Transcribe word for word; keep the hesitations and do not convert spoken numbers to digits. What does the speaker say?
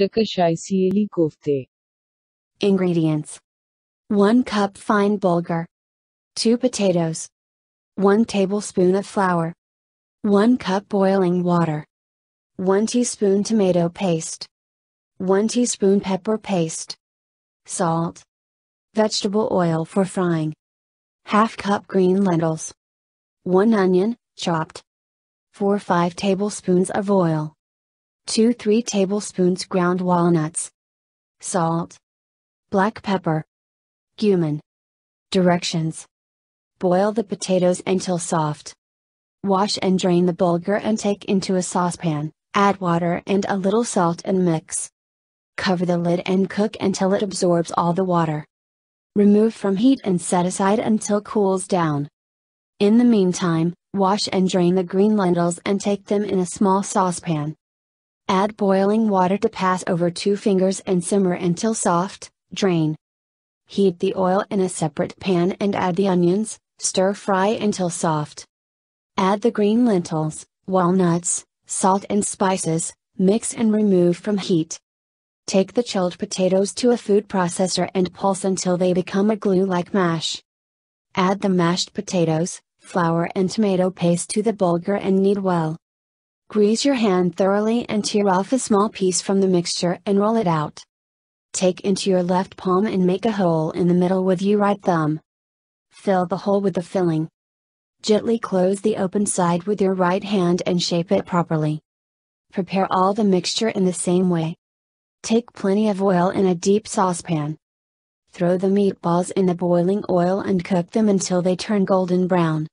Takashai Sieli Kofte. Ingredients: one cup fine bulgur, two potatoes, one tablespoon of flour, one cup boiling water, one teaspoon tomato paste, one teaspoon pepper paste, salt, vegetable oil for frying, half cup green lentils, one onion, chopped, four to five tablespoons of oil, two to three tablespoons ground walnuts, salt, black pepper, cumin. Directions: boil the potatoes until soft. Wash and drain the bulgur and take into a saucepan, add water and a little salt and mix. Cover the lid and cook until it absorbs all the water. Remove from heat and set aside until cools down. In the meantime, wash and drain the green lentils and take them in a small saucepan. Add boiling water to pass over two fingers and simmer until soft, drain. Heat the oil in a separate pan and add the onions, stir fry until soft. Add the green lentils, walnuts, salt and spices, mix and remove from heat. Take the chilled potatoes to a food processor and pulse until they become a glue-like mash. Add the mashed potatoes, flour and tomato paste to the bulgur and knead well. Grease your hand thoroughly and tear off a small piece from the mixture and roll it out. Take into your left palm and make a hole in the middle with your right thumb. Fill the hole with the filling. Gently close the open side with your right hand and shape it properly. Prepare all the mixture in the same way. Take plenty of oil in a deep saucepan. Throw the meatballs in the boiling oil and cook them until they turn golden brown.